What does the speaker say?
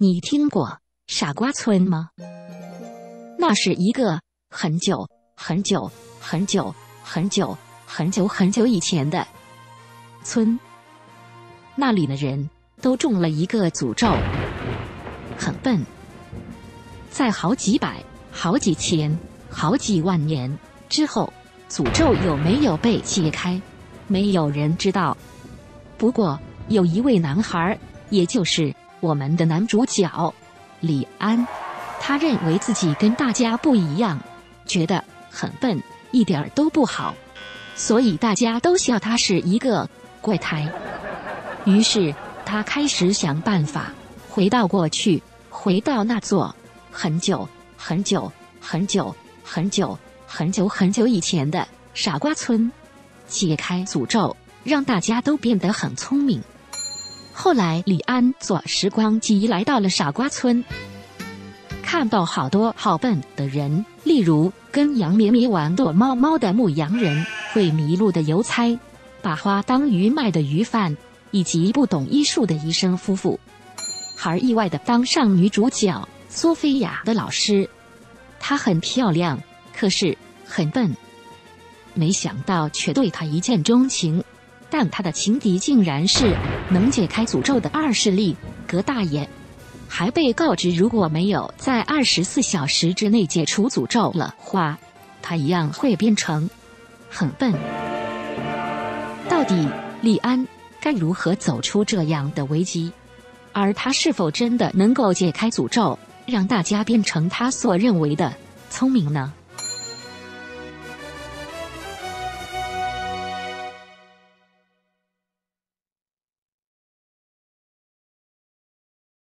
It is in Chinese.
你听过傻瓜村吗？那是一个很久很久很久很久很久很久以前的村，那里的人都中了一个诅咒，很笨，在好几百、好几千、好几万年之后，诅咒有没有被解开，没有人知道。不过有一位男孩，也就是我们的男主角李安，他认为自己跟大家不一样，觉得很笨，一点都不好，所以大家都笑他是一个怪胎。于是他开始想办法回到过去，回到那座很久很久很久很久很久很久以前的傻瓜村，解开诅咒，让大家都变得很聪明。后来李安坐时光机来到了傻瓜村，看到好多好笨的人，例如跟羊咩咩玩躲猫猫的牧羊人，会迷路的邮差，把花当鱼卖的鱼贩，以及不懂医术的医生夫妇，还意外地当上女主角索菲亚的老师。她很漂亮，可是很笨，没想到却对她一见钟情。但他的情敌竟然是能解开诅咒的二势力葛大爷，还被告知如果没有在24小时之内解除诅咒的话，他一样会变成很笨。到底李安该如何走出这样的危机？而他是否真的能够解开诅咒，让大家变成他所认为的聪明呢？